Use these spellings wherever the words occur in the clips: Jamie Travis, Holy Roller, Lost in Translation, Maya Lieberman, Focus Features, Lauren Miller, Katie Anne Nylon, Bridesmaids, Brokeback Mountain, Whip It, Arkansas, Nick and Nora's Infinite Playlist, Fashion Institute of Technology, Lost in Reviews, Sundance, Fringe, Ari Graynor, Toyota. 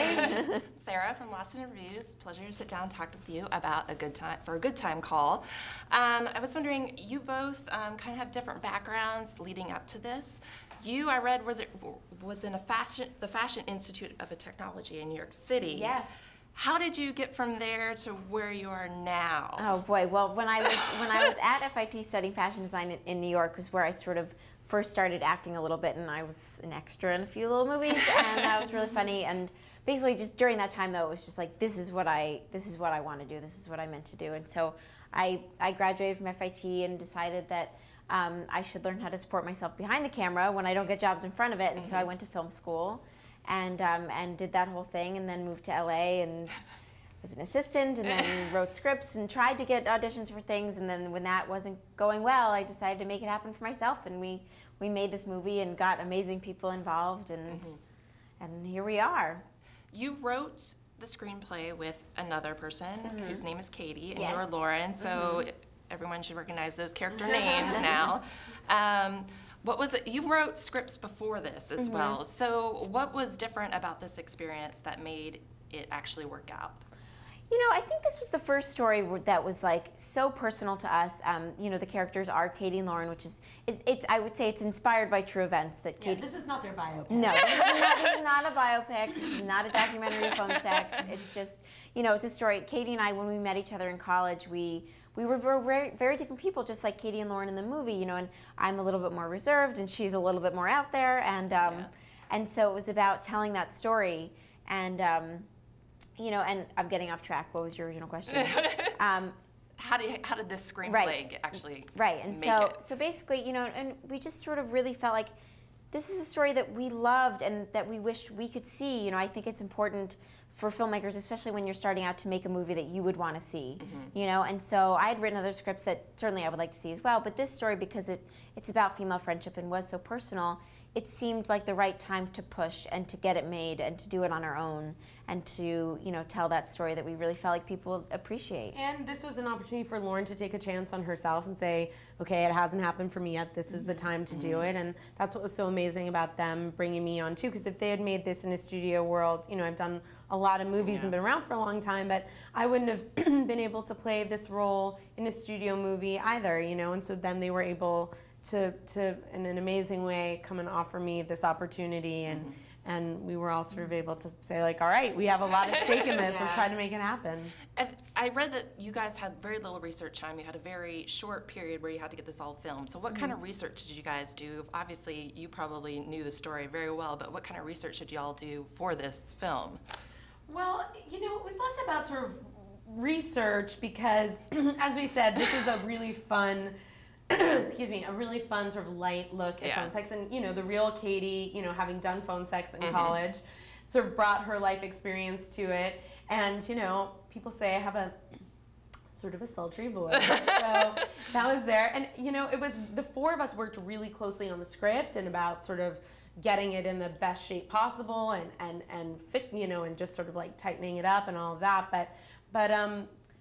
Hi, Sarah from Lost in Reviews. Pleasure to sit down and talk with you about a good time call. I was wondering, you both kind of have different backgrounds leading up to this. You, I read, was in the Fashion Institute of Technology in New York City. Yes. How did you get from there to where you are now? Oh boy, well, when I was at FIT studying fashion design in New York was where I sort of first started acting a little bit, and I was an extra in a few little movies, and that was really funny. And basically, just during that time, though, it was just like, this is what I want to do. This is what I meant to do. And so I graduated from FIT and decided that I should learn how to support myself behind the camera when I don't get jobs in front of it. And so I went to film school. And did that whole thing, and then moved to LA and was an assistant, and then wrote scripts and tried to get auditions for things. And then when that wasn't going well, I decided to make it happen for myself, and we made this movie and got amazing people involved, and here we are. You wrote the screenplay with another person whose name is Katie, and you're Lauren, so everyone should recognize those character names now. What was it? You wrote scripts before this as well. So what was different about this experience that made it actually work out? You know, I think this was the first story that was like so personal to us. You know, the characters are Katie and Lauren, which is I would say it's inspired by true events that Katie. Yeah, this is not their biopic. No, this is not a biopic. This is not a documentary phone sex. It's just, you know, it's a story. Katie and I, when we met each other in college, we were very, very different people, just like Katie and Lauren in the movie, you know, and I'm a little bit more reserved and she's a little bit more out there, and so it was about telling that story, and you know, and I'm getting off track. What was your original question? How did this screenplay actually make it? So basically, you know, and we just sort of really felt like this is a story that we loved and that we wished we could see. You know, I think it's important for filmmakers, especially when you're starting out, to make a movie that you would want to see, you know? And so I had written other scripts that certainly I would like to see as well, but this story, because it's about female friendship and was so personal, it seemed like the right time to push and to get it made and to do it on our own and to, you know, tell that story that we really felt like people appreciate. And this was an opportunity for Lauren to take a chance on herself and say, okay, it hasn't happened for me yet, this is the time to do it. And that's what was so amazing about them bringing me on too, because if they had made this in a studio world, you know, I've done a lot of movies and been around for a long time, but I wouldn't have been able to play this role in a studio movie either, you know, and so then they were able to in an amazing way, come and offer me this opportunity, and we were all sort of able to say, like, all right, we have a lot at stake in this, let's try to make it happen. And I read that you guys had very little research time. You had a very short period where you had to get this all filmed. So what kind of research did you guys do? Obviously, you probably knew the story very well, but what kind of research did you all do for this film? Well, you know, it was less about sort of research because, as we said, this is a really fun, excuse me, a really fun sort of light look at phone sex. And, you know, the real Katie, you know, having done phone sex in college, sort of brought her life experience to it. And, you know, people say I have a sort of a sultry voice. So that was there. And, you know, it was, the four of us worked really closely on the script and about sort of getting it in the best shape possible and fit, you know, and just sort of like tightening it up and all of that. But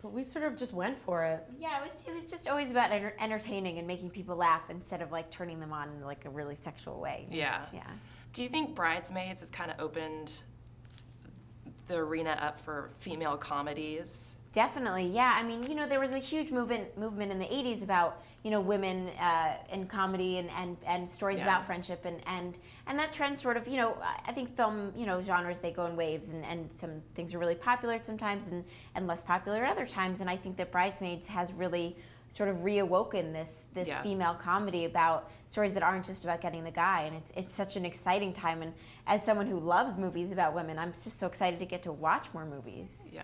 we sort of just went for it. Yeah, it was just always about entertaining and making people laugh instead of like turning them on in like a really sexual way. Yeah. Yeah. Do you think Bridesmaids has kind of opened the arena up for female comedies? Definitely, yeah. I mean, you know, there was a huge movement in the 80s about, you know, women in comedy and stories about friendship and that trend sort of, you know, I think film, you know, genres, they go in waves, and some things are really popular at sometimes and less popular at other times, and I think that Bridesmaids has really sort of reawoken this female comedy about stories that aren't just about getting the guy, and it's such an exciting time, and as someone who loves movies about women, I'm just so excited to get to watch more movies. Yeah.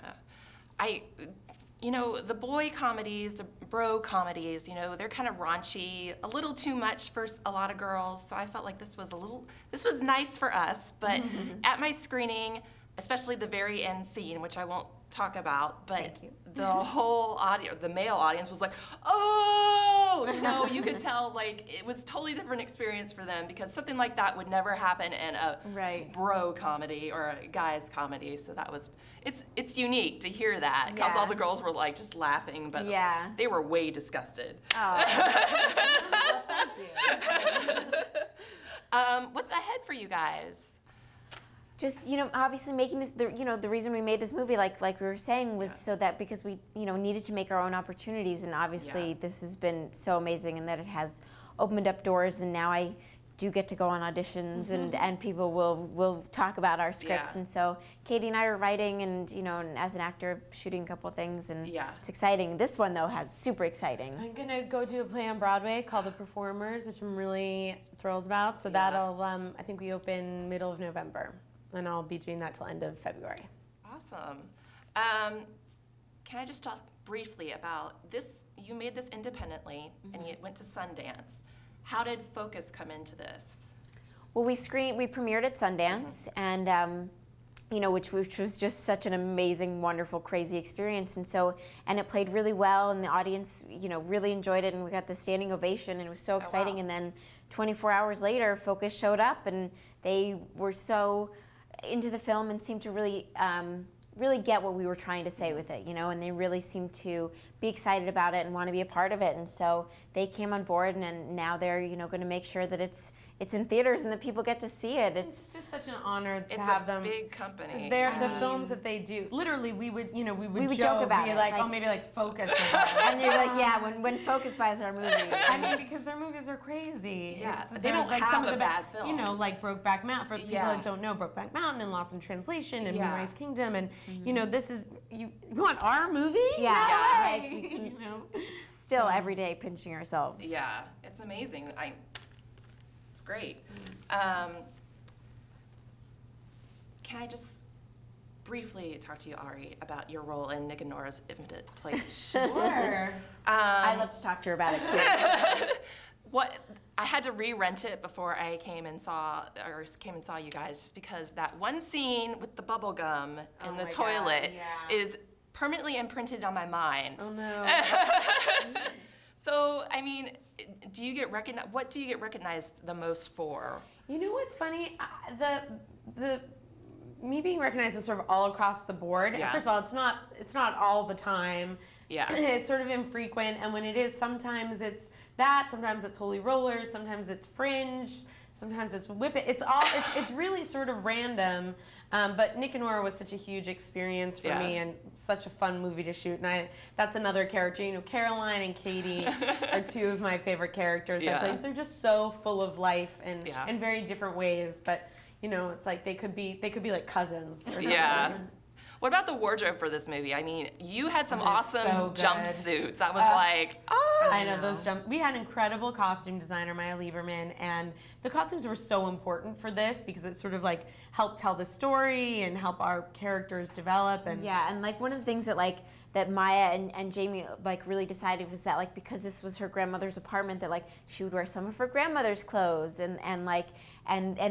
You know, the boy comedies, the bro comedies, you know, they're kind of raunchy, a little too much for a lot of girls, so I felt like this was nice for us, but at my screening, especially the very end scene, which I won't talk about, but the whole audience, the male audience, was like, oh, you know, you could tell, like, it was a totally different experience for them because something like that would never happen in a bro comedy or a guy's comedy. So that was, it's unique to hear that because all the girls were like just laughing, but they were way disgusted. Oh. Well, thank you. What's ahead for you guys? Just, you know, obviously making this, you know, the reason we made this movie, like we were saying, was so that because we, you know, needed to make our own opportunities, and obviously this has been so amazing in that it has opened up doors, and now I do get to go on auditions, and people will talk about our scripts, and so Katie and I are writing, and you know, and as an actor shooting a couple things, and it's exciting. This one though has super exciting. I'm gonna go do a play on Broadway called The Performers, which I'm really thrilled about. So that'll I think we open middle of November. And I'll be doing that till end of February. Awesome. Can I just talk briefly about this? You made this independently, and you went to Sundance. How did Focus come into this? Well, we premiered at Sundance, and you know, which was just such an amazing, wonderful, crazy experience. And so, and it played really well, and the audience, you know, really enjoyed it, and we got the standing ovation, and it was so exciting. Oh, wow. And then 24 hours later, Focus showed up, and they were so into the film and seemed to really really get what we were trying to say with it, you know, and they really seemed to be excited about it and want to be a part of it, and so they came on board, and now they're, you know, going to make sure that it's in theaters and that people get to see it. It's just such an honor to have them. It's a big company. The films that they do. Literally, we would joke about it. Like, oh, maybe like Focus. And they're like, yeah, when Focus buys our movie. I mean, because their movies are crazy. Yeah, they don't like some of the bad films. You know, like Brokeback Mountain. For people that don't know, Brokeback Mountain and Lost in Translation and Moonrise Kingdom, and you know, this is you want our movie? Yeah, like, we can, you know, still every day pinching ourselves. Yeah, it's amazing. It's great. Can I just briefly talk to you, Ari, about your role in Nick and Nora's Infinite Playlist? Sure. I love to talk to her about it too. I had to re-rent it before I came and saw you guys, just because that one scene with the bubble gum in the toilet is permanently imprinted on my mind. Oh no. So, I mean, do you get recognized? What do you get recognized the most for? You know what's funny? Me being recognized is sort of all across the board. Yeah. First of all, it's not all the time. Yeah. It's sort of infrequent, and when it is, sometimes it's that. Sometimes it's Holy Roller. Sometimes it's Fringe. Sometimes it's Whip It. It's really sort of random. But Nick and Nora was such a huge experience for me, and such a fun movie to shoot. And that's another character. You know, Caroline and Katie are two of my favorite characters I play. So they're just so full of life and in very different ways. But you know, it's like they could be like cousins or something. Yeah. What about the wardrobe for this movie? I mean, you had some awesome jumpsuits. I was like, oh! I know, those jumpsuits. We had an incredible costume designer, Maya Lieberman, and the costumes were so important for this because it sort of like helped tell the story and help our characters develop. And yeah, and like one of the things that that Maya and Jamie like really decided was that like because this was her grandmother's apartment, that like she would wear some of her grandmother's clothes and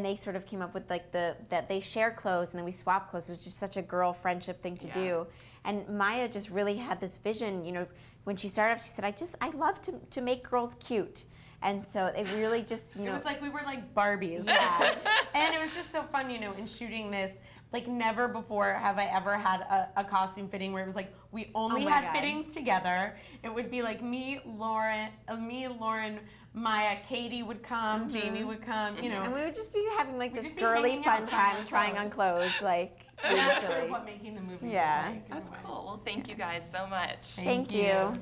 they sort of came up with like that they share clothes and then we swap clothes, which is such a girl friendship thing to do. And Maya just really had this vision, you know, when she started off, she said, I love to make girls cute. And so it really just, you know. It was like we were like Barbies. Yeah. And it was just so fun, you know, in shooting this. Like never before have I ever had a costume fitting where it was like we only had fittings together. It would be like me, Lauren, Maya, Katie would come, Jamie would come, you know. And we would just be having like this girly fun time trying on clothes, like. That's sort of what making the movie was like. That's cool. Well, thank you guys so much. Thank you.